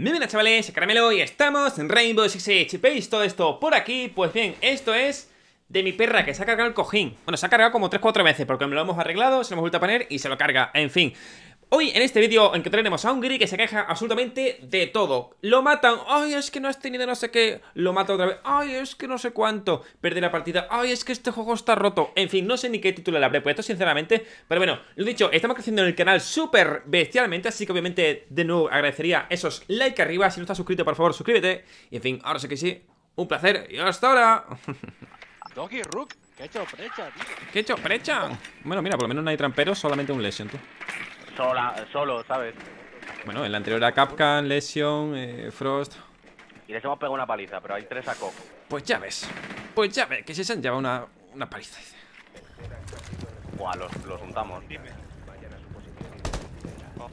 Muy bien, chavales, Caramelo, y estamos en Rainbow Six Siege. ¿Veis todo esto por aquí? Pues bien, esto es de mi perra que se ha cargado el cojín. Bueno, se ha cargado como 3-4 veces porque me lo hemos arreglado, se lo hemos vuelto a poner y se lo carga, en fin. Hoy en este vídeo encontraremos a un guiri que se queja absolutamente de todo. Lo matan, ay, es que no has tenido no sé qué. Lo mata otra vez, ay, es que no sé cuánto. Perdí la partida, ay, es que este juego está roto. En fin, no sé ni qué título le habré puesto, sinceramente. Pero bueno, lo dicho, estamos creciendo en el canal súper bestialmente, así que obviamente de nuevo agradecería esos like arriba. Si no estás suscrito, por favor, suscríbete. Y en fin, ahora sí que sí, un placer y hasta ahora. Doggy Rook, que ha hecho brecha, tío. ¿Qué ha hecho brecha? Bueno, mira, por lo menos no hay tramperos, solamente un Lesion, tú. Solo, ¿sabes? Bueno, en la anterior era Capcan, Lesion, Frost. Y les hemos pegado una paliza, pero hay tres a Coco. Pues ya ves, que si se han llevado una paliza. Buah, los juntamos. Dime. Oh.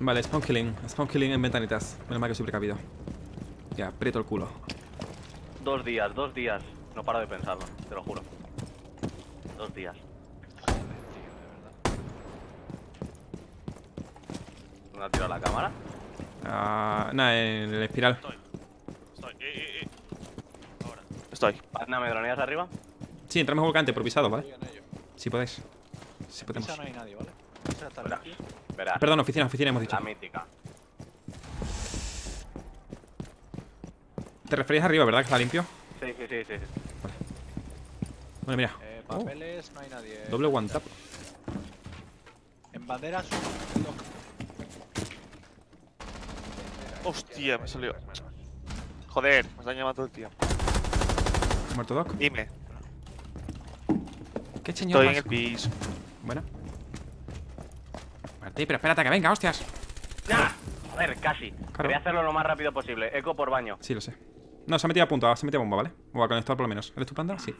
Vale, spawn killing en ventanitas. Menos mal que soy precavido. Ya, aprieto el culo. Dos días. No paro de pensarlo, te lo juro. 2 días. Joder, tío, de verdad. ¿No ha tirado la cámara? Nada, en el espiral. Estoy. Ahora. Estoy. Pazna, ¿me droneas arriba? Sí, entramos volcante, por pisado, ¿vale? Si podéis. Si podemos. No hay nadie, ¿vale? Verás. Perdón, oficina, hemos dicho. La mítica. Te referías arriba, ¿verdad? Que está limpio. Sí. Vale. Bueno, mira. Papeles, no hay nadie. Doble one tap. En banderas. Hostia, me salió. Joder, me has dañado todo el tío. ¿Muerto Doc? Dime. ¿Qué señor? Estoy en el piso. Bueno. Martí, pero espérate que venga, hostias. ¡Ya! Joder, casi. Claro. Voy a hacerlo lo más rápido posible. Eco por baño. Sí, lo sé. No, se ha metido a punto, se ha metido a bomba, ¿vale? O a conectar por lo menos. ¿Eres tu panda? Sí.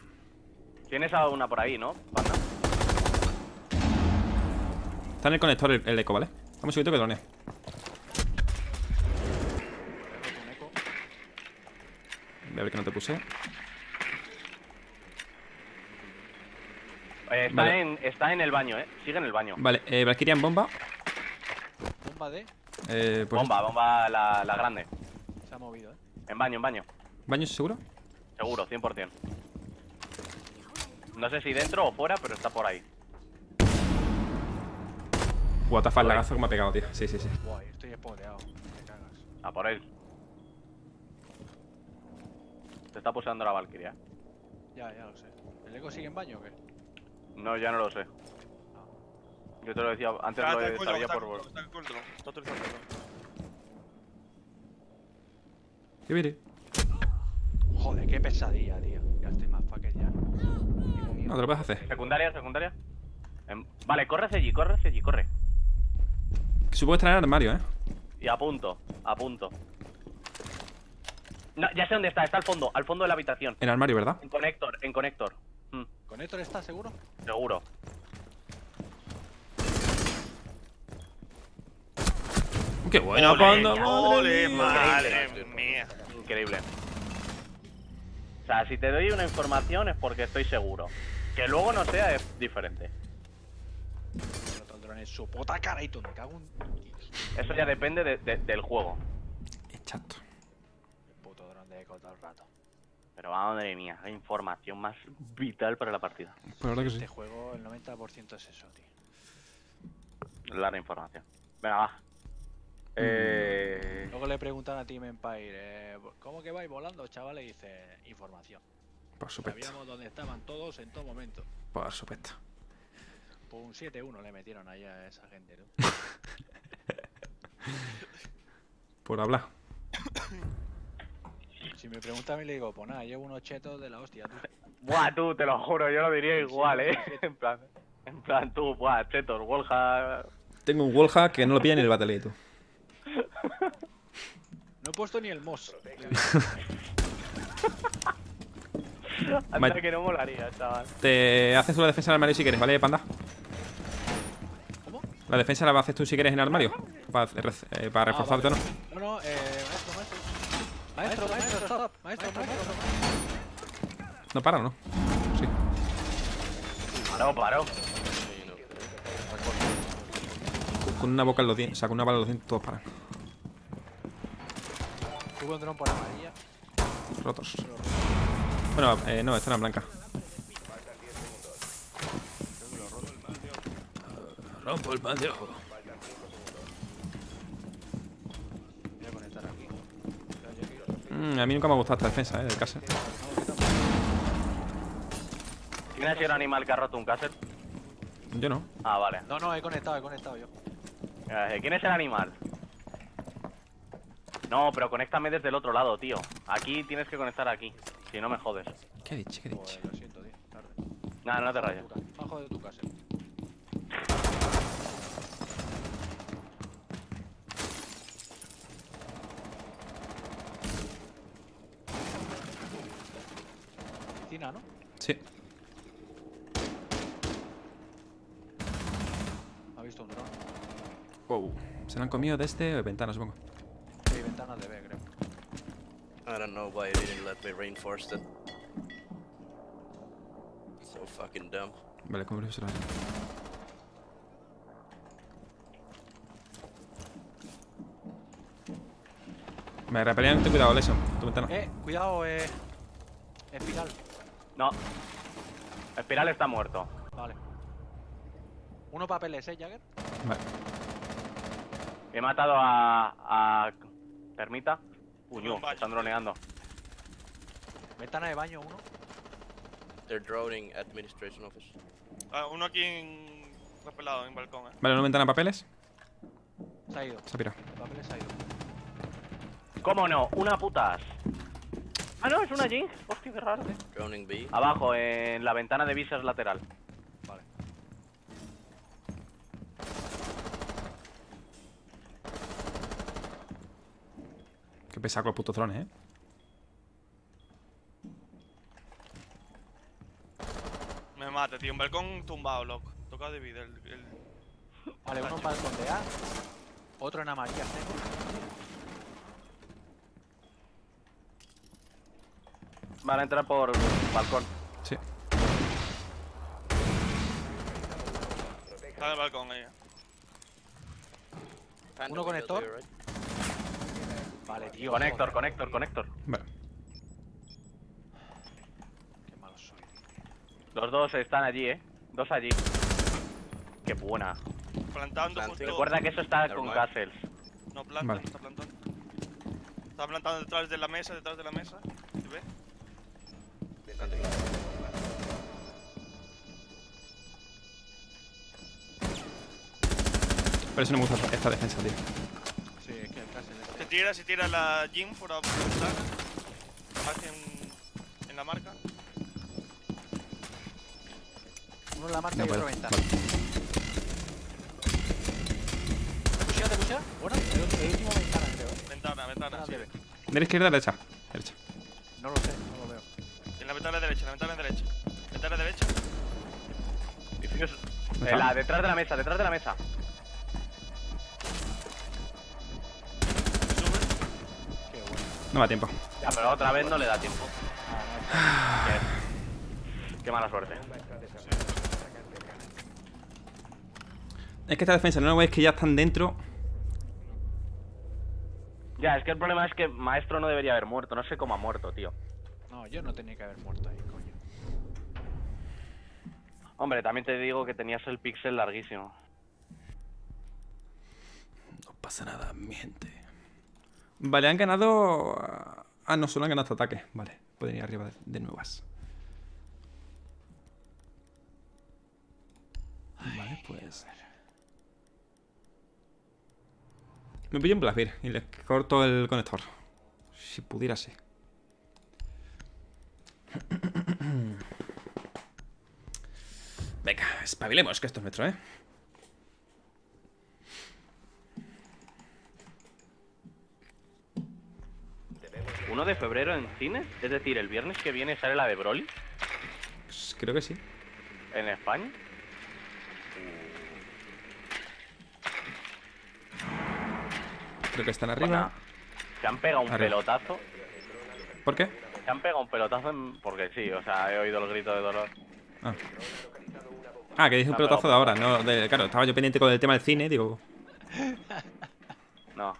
Tienes a una por ahí, ¿no? Panda. Está en el conector el eco, ¿vale? Vamos un segundito que dronea. Voy a ver que no te puse. Vale. Está en el baño, ¿eh? Sigue en el baño. Vale, Valkyrie en bomba. ¿Bomba de? Pues bomba la grande. Se ha movido, ¿eh? En baño. ¿Baño seguro? Seguro, 100%. No sé si dentro o fuera, pero está por ahí. What the fuck, el lagazo que me ha pegado, tío. Sí. Guay, estoy espoleado. Te cagas. A por él. Te está posando la Valkyria. Ya lo sé. ¿El eco sigue en baño o qué? No, ya no lo sé. Yo te lo decía, antes lo sabía por vos. Está autorizado. ¿Qué viene? Joder, qué pesadilla, tío. Ya estoy más fucked ya. No te lo puedes hacer. Secundaria. Vale, corre hacia allí. Supongo que está en el armario, ¿eh? Y a punto. No, ya sé dónde está, al fondo de la habitación. En el armario, ¿verdad? En conector. ¿Conector está seguro? Seguro. ¡Qué buena panda! ¡Madre mía! Increíble. O sea, si te doy una información es porque estoy seguro. Que luego no sea es diferente. Su puta cara y tú me cago en... Eso ya depende del juego. Exacto. El puto dron de Echo todo el rato. Pero madre mía, hay información más vital para la partida. Pues ahora que sí. Este juego el 90% es eso, tío. Larga información. Venga, va. Luego le preguntan a Team Empire, ¿cómo que vais volando, chavales? Y dice, información. Por supuesto. Sabíamos dónde estaban todos en todo momento. Por supuesto. Pues un 7-1 le metieron ahí a esa gente, ¿no? Por hablar. Si me pregunta a mí le digo, pues nada, llevo unos chetos de la hostia, tú. Buah, tú, te lo juro, yo lo diría igual, ¿eh? En plan, tú, buah, chetos, wallhack. Tengo un wallhack que no lo pilla ni el battle, tú. No he puesto ni el mos. Anda que no molaría, chaval. Te haces tú la defensa en el armario si quieres, ¿vale, panda? ¿Cómo? La defensa la haces tú si quieres en el armario. Para reforzarte, vale. ¿O no? No, maestro, stop. Maestro. ¿No para o no? Sí. Paró. con una boca en los dientes, o sea, con una bala en los dientes todos paran. Tuve un dron por amarilla. Rotos. Bueno, no, esta era blanca. Rompo el pan de ojo. A mí nunca me ha gustado esta defensa, del Castle. ¿Quién ha sido el animal que ha roto un Castle? Yo no. Ah, vale. No, no, he conectado yo. ¿Quién es el animal? No, pero conéctame desde el otro lado, tío. Aquí tienes que conectar aquí. Si no me jodes. ¿Qué dicho? ¿Qué dicho? Lo siento, tío. Tarde. Nada, no te rayes. Bajo de tu Castle. Piscina, ¿no? Sí. Wow. Se lo han comido de este ventana, supongo. Sí, ventana de B, creo. I don't know why you didn't let me reinforce it. So fucking dumb. Vale, ¿cómo lo hicieron? Me repelían, ten cuidado, Lesion. Tu ventana. Cuidado, Espiral. No. Espiral está muerto. Vale. Uno papeles, Jäger. Vale. He matado a Termita. Uño, están droneando. Ventana de baño, uno. They're droning administration office. Uno aquí en... Repelado, en balcón, Vale, una ventana de papeles. Se ha ido. Se ha pirado. Papeles se ha ido. ¿Cómo no? Una putas. Ah, no, es una Jinx. Hostia, qué raro. Droning B. Abajo, en la ventana de visas lateral. Qué pesado con los putos drones, Me mata, tío. Un balcón tumbado, loco. Toca dividir el... Vale, uno en balcón de A. Otro en amarilla, Van a entrar por balcón. Sí. Está en el balcón, ella. Uno conector. Vale, tío. Conector. Vale. Qué malo soy. Los dos están allí, Dos allí. Qué buena. Plantando justo. Recuerda que eso está con Castles. No planta, vale. Está plantando. Está plantando detrás de la mesa, ¿Te ves? Pero eso no me gusta esta defensa, tío. Se tira la Jim por la ventana. En la marca. Uno en la marca y otro ventana. ¿Pushea? Bueno, el último ventana, creo. Ventana, sí. ¿De la izquierda o derecha? Derecha. No lo sé, no lo veo. En la ventana derecha, Detrás de la mesa, No da tiempo. Ya, pero otra vez no le da tiempo. Qué mala suerte. Es que esta defensa, no lo veis que ya están dentro. Ya, es que el problema es que Maestro no debería haber muerto. No sé cómo ha muerto, tío. No, yo no tenía que haber muerto ahí, coño. Hombre, también te digo que tenías el pixel larguísimo. No pasa nada, miente. Vale, han ganado... Ah, no, solo han ganado este ataque. Vale, pueden ir arriba de nuevas. Vale, pues... Me pillo un Blackbeard y le corto el conector. Si pudiera, sí. Venga, espabilemos, que esto es nuestro, ¿1 de febrero en cines? Es decir, el viernes que viene sale la de Broly. Creo que sí. ¿En España? Creo que están arriba. Bueno, se han pegado un pelotazo. ¿Por qué? Se han pegado un pelotazo porque sí, o sea, he oído los gritos de dolor. Ah, que dice un pelotazo de ahora, no, claro, estaba yo pendiente con el tema del cine, digo... No.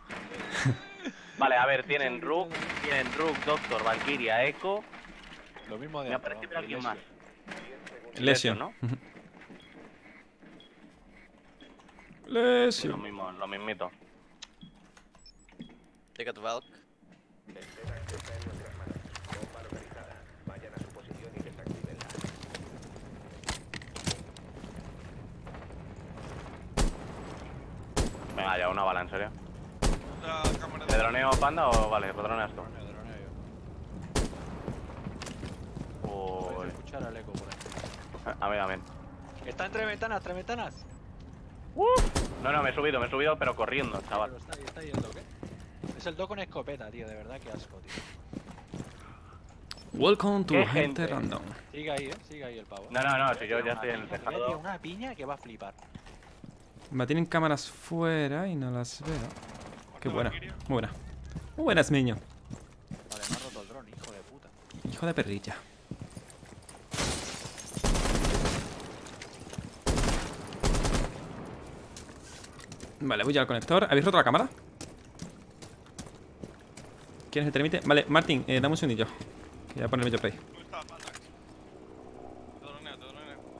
Vale, a ver, tienen Rook, Doctor, Valkyria, Echo. Lo mismo de... Me aparece por alguien más. Lesion, ¿no? Lesion. Sí, lo mismo, lo mismito. Take out Valk. Venga, ya una bala, en serio. ¿Te droneo panda o vale? ¿Te droneas tú? Me droneo yo. Puedes escuchar al eco por ahí. A mí también. Están tres ventanas. No, no, me he subido, pero corriendo, chaval. Está ahí el Doc, Es el Doc con escopeta, tío, de verdad, qué asco, tío. Welcome to gente random. Sigue ahí el pavo. No, si yo ya estoy en el tejado. Una piña que va a flipar. Me tienen cámaras fuera y no las veo. Qué buena, muy buena. Muy buenas, niño. Vale, me ha roto el dron, hijo de puta. Hijo de perrilla. Vale, voy al conector. ¿Habéis roto la cámara? ¿Quién se permite? Vale, Martín, dame un segundillo. Que voy a ponerme yo play.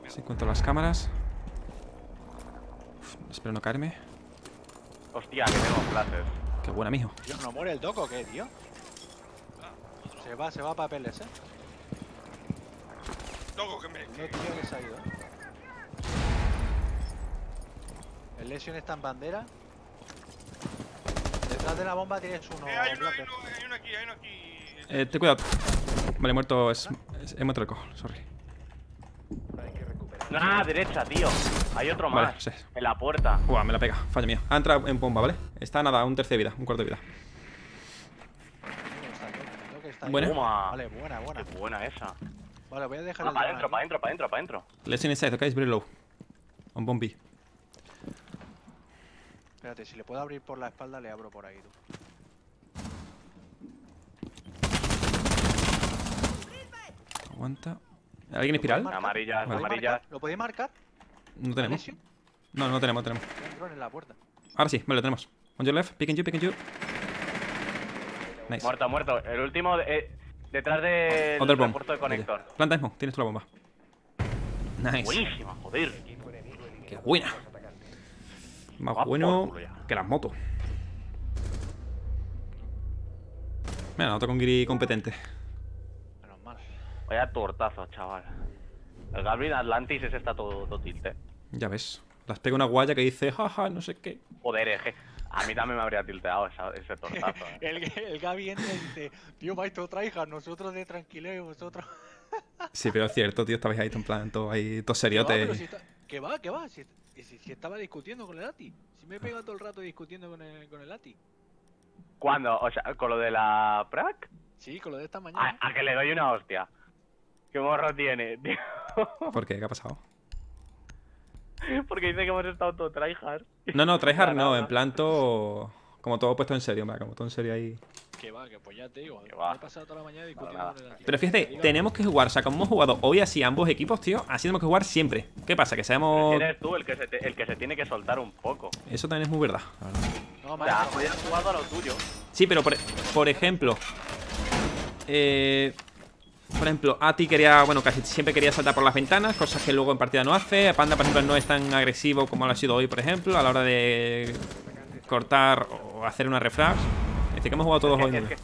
Se encuentran las cámaras. Espero no caerme. Hostia, que tengo flashes. Qué buena, mijo. Dios, ¿no muere el Doc o qué, tío? Se va a papeles, Doc, que me... No, tío, que se ha ido. El Lesion está en bandera. Detrás de la bomba tienes uno. Hay uno aquí. Ten cuidado. Vale, muerto es... He muerto el cojo, sorry. Ah, derecha, tío. Hay otro más. Vale, sí. En la puerta. Uah, me la pega. Falla mía. Ha entrado en bomba, ¿vale? Está nada, un tercio de vida, un cuarto de vida. Buena. Vale, buena. Qué buena esa. Vale, voy a dejar el... Para adentro. Let's inside, ok, it's very low. On bomb B. Espérate, si le puedo abrir por la espalda, le abro por ahí, tú. Aguanta. ¿Alguien espiral? Amarillas. ¿Lo podéis marcar? No tenemos. No tenemos. En la puerta. Ahora sí, vale, lo tenemos. On your left, picking you. Nice. Muerto. El último detrás del puerto de conector. Oye, planta smoke, tienes tú la bomba. Nice. Buenísima, joder. Qué buena. Más bueno que las motos. Mira, noto con Giri competente. Vaya tortazo, chaval. El Galvin Atlantis ese está todo tilte. Ya ves. Las pega una guaya que dice, jaja, no sé qué. Joder, eje. A mí también me habría tilteado ese tortazo. El Gaby entra y dice, tío, vais todos traijas, nosotros de tranquilo y vosotros. Sí, pero es cierto, tío, estabais ahí en plan, todo ahí, todo seriote. ¿Qué va? Si estaba discutiendo con el Ati. Si me he pegado todo el rato discutiendo con el Ati. ¿Cuándo? O sea, ¿con lo de la Prac? Sí, con lo de esta mañana. A que le doy una hostia. ¿Qué morro tiene, tío? ¿Por qué? ¿Qué ha pasado? Porque dice que hemos estado todo tryhard. No, tryhard no, en plan todo... Como todo puesto en serio, hombre, como todo en serio ahí. Que va, que pues ya te digo, me he pasado toda la mañana discutiendo. Pero fíjate, tenemos que jugar, o sea, como hemos jugado hoy así ambos equipos, tío, así tenemos que jugar siempre. ¿Qué pasa? Que seamos... Eres tú el que se tiene que soltar un poco. Eso también es muy verdad. No, macho, o sea, he jugado a lo tuyo. Sí, pero por ejemplo... Por ejemplo, Ati quería, bueno, casi siempre quería saltar por las ventanas, cosas que luego en partida no hace. Panda, por ejemplo, no es tan agresivo como lo ha sido hoy, por ejemplo, a la hora de cortar o hacer una refrax. Es decir, que hemos jugado todos hoy. Es que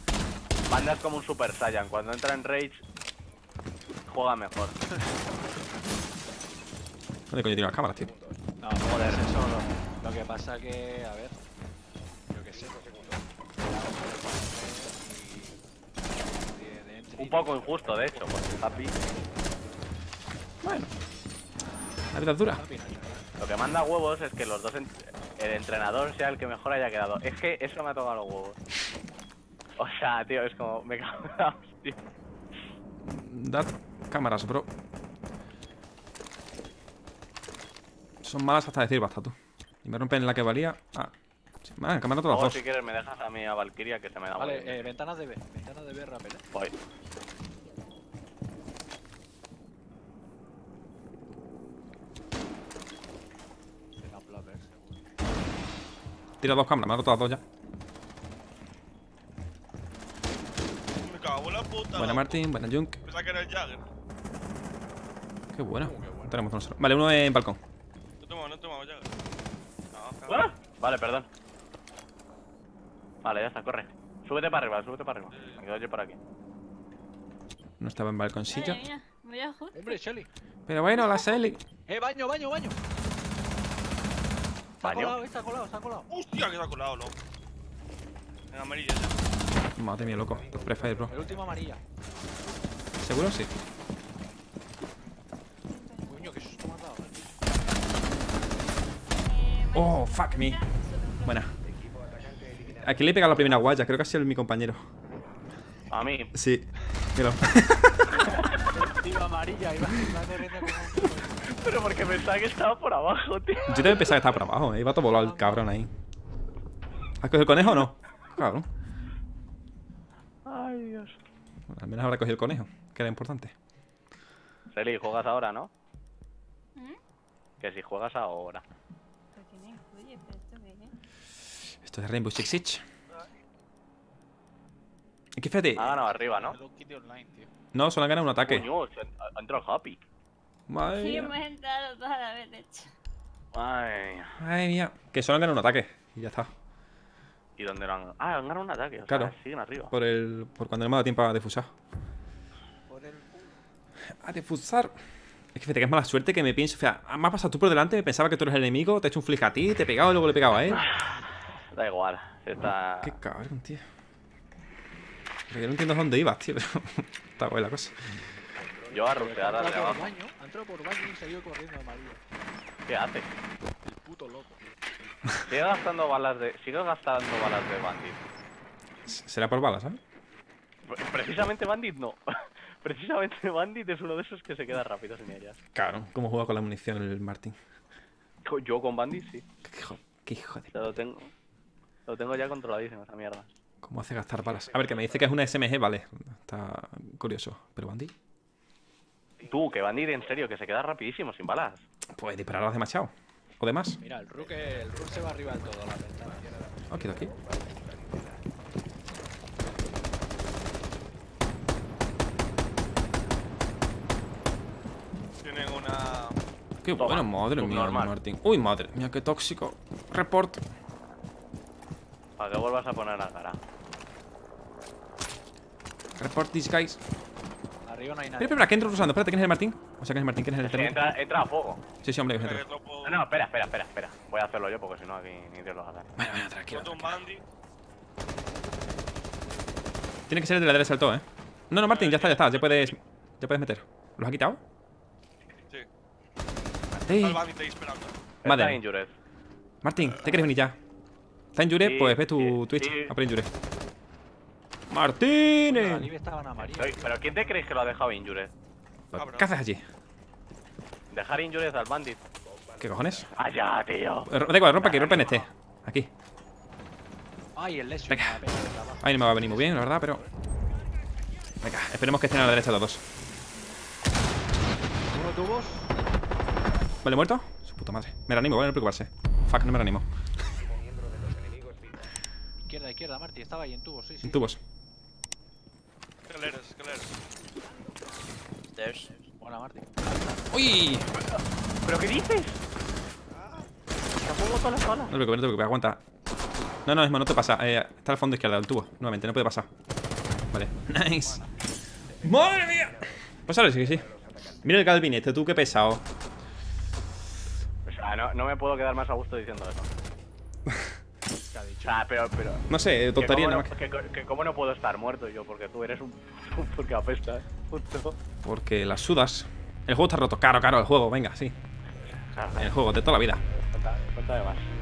Panda es como un Super Saiyan, cuando entra en Rage, juega mejor. ¿Dónde coño tiene las cámaras, tío? No, joder, eso no. Lo que pasa que, a ver, yo qué sé, un poco injusto, de hecho, porque papi... Bueno, la vida es dura. Lo que manda huevos es que los dos... El entrenador sea el que mejor haya quedado. Es que eso me ha tocado los huevos. O sea, tío, es como... Me cago en la hostia. Dad cámaras, bro. Son malas hasta decir basta, tú. Y me rompen la que valía... Ah. Vale, cámara todas las dos. Si quieres me dejas a mí a Valkyria que se me da. Vale, ventanas de B, rapel. Voy. Tira dos cámaras, me ha roto las dos ya. Me cago en la puta. Buena Martín, buena Junk. Pensaba que era el Jäger. Qué bueno. No tenemos nosotros. Vale, uno en balcón. No tomamos Jäger. No, vale, perdón. Vale, ya está, corre. Súbete para arriba, súbete para arriba. Me quedo yo por aquí. No estaba en balconcillo. Voy a jugar. Hombre, Shelly. Pero bueno, la Shelly. Baño. Se ha colado. Hostia, que se ha colado, loco. En amarilla ya. Madre mía, loco. Los prefire, bro. El último amarilla. ¿Seguro? Sí. Coño, que susto me ha dado, ¿eh? Oh, fuck me. Buena. Aquí le he pegado la primera guaya. Creo que ha sido mi compañero. ¿A mí? Sí. Míralo. Iba amarilla, iba corriendo como... Pero porque pensaba que estaba por abajo, tío. Yo también pensaba que estaba por abajo, iba todo volado el cabrón ahí. ¿Has cogido el conejo o no? Cabrón. Ay, Dios. Bueno, al menos habrá cogido el conejo, que era importante. Seli, juegas ahora, ¿no? Que si juegas ahora. Esto es Rainbow Six Siege. Es que fíjate. Ha ganado arriba, ¿no? No, solo han ganado un ataque. Coño, ha entrado Happy. Madre mía. Sí, hemos entrado todas a la vez, de hecho. Madre mía. Que solo han ganado un ataque. Y ya está. ¿Y dónde lo han ganado? Ah, han ganado un ataque. O claro. Sea, siguen arriba. Por cuando no me ha dado tiempo a defusar. A defusar. Es que fíjate que es mala suerte que me pienso. O sea, me has pasado tú por delante, me pensaba que tú eres el enemigo. Te he hecho un flick a ti, te he pegado y luego le he pegado a él. Da igual. Está... Qué cabrón, tío. Yo no entiendo dónde ibas, tío, pero está buena la cosa. Yo a rutear de abajo. Ha entrado por baño y se ha ido corriendo amarillo. ¿Qué hace? El puto loco. Sigo gastando balas de Bandit. ¿Será por balas, eh? Precisamente Bandit no. Precisamente Bandit es uno de esos que se queda rápido sin ellas. Claro, ¿cómo juega con la munición el Martín? Yo con Bandit sí. Qué hijo de... Lo tengo ya controladísimo, esa mierda. ¿Cómo hace gastar balas? A ver, que me dice que es una SMG, vale. Está curioso. ¿Pero Bandit? Tú, que Bandit, en serio, que se queda rapidísimo sin balas. Pues dispararlas demasiado. O de más. Mira, el Rook se va arriba del todo. La ventana. Ok, aquí. Tienen una... Qué bueno, madre mía, Martín. Uy, madre mía, qué tóxico. Report. Para que vuelvas a poner la cara. Report these guys. Arriba no hay nadie. Espera, ¿quién entra usando? Espérate, ¿quién es el Martín? O sea, ¿quién es el Martín? ¿Quién es el terreno? Entra a fuego. Sí, hombre, que entra. No, espera. Voy a hacerlo yo porque si no aquí ni Dios los hace. Bueno, tranquilo. Tiene que ser el de la derecha del todo, ¿eh? No, Martín, ya está. Ya puedes meter. ¿Los ha quitado? Sí. Martín. Martín, ¿te quieres venir ya? Está en Jure, sí, pues ve tu Twitch. Sí. Aprende Jure. ¡Martínez! Pero ¿quién te crees que lo ha dejado en Jure? ¿Qué haces allí? Dejar en Jure al Bandit. ¿Qué cojones? ¡Allá, tío! Da igual, rompa en este. Aquí. Ay, el Lesion. Venga. Ahí no me va a venir muy bien, la verdad, pero. Venga, esperemos que estén a la derecha los dos. ¿Uno tubos? ¿Vale, muerto? Su puta madre. Me reanimo, vale, no preocuparse. Fuck, no me reanimo. Izquierda, Martí, estaba ahí en tubos, sí. En tubos. Escaleras. Stairs. Hola, Martí. ¡Uy! ¿Pero qué dices? Se ha jugado todas las balas. No te preocupes, aguanta. No, Esma, no te pasa. Está al fondo izquierda, el tubo. Nuevamente, no puede pasar. Vale, nice. ¡Madre mía! Pues ahora sí que sí. Mira el galvinete, tú, qué pesado. O sea, no me puedo quedar más a gusto diciendo eso. Pero. No sé, tontería nada más. Que cómo no puedo estar muerto yo, porque tú eres un... Porque apestas, puto. Porque las sudas. El juego está roto, caro el juego, venga, sí. El juego de toda la vida. Falta de más.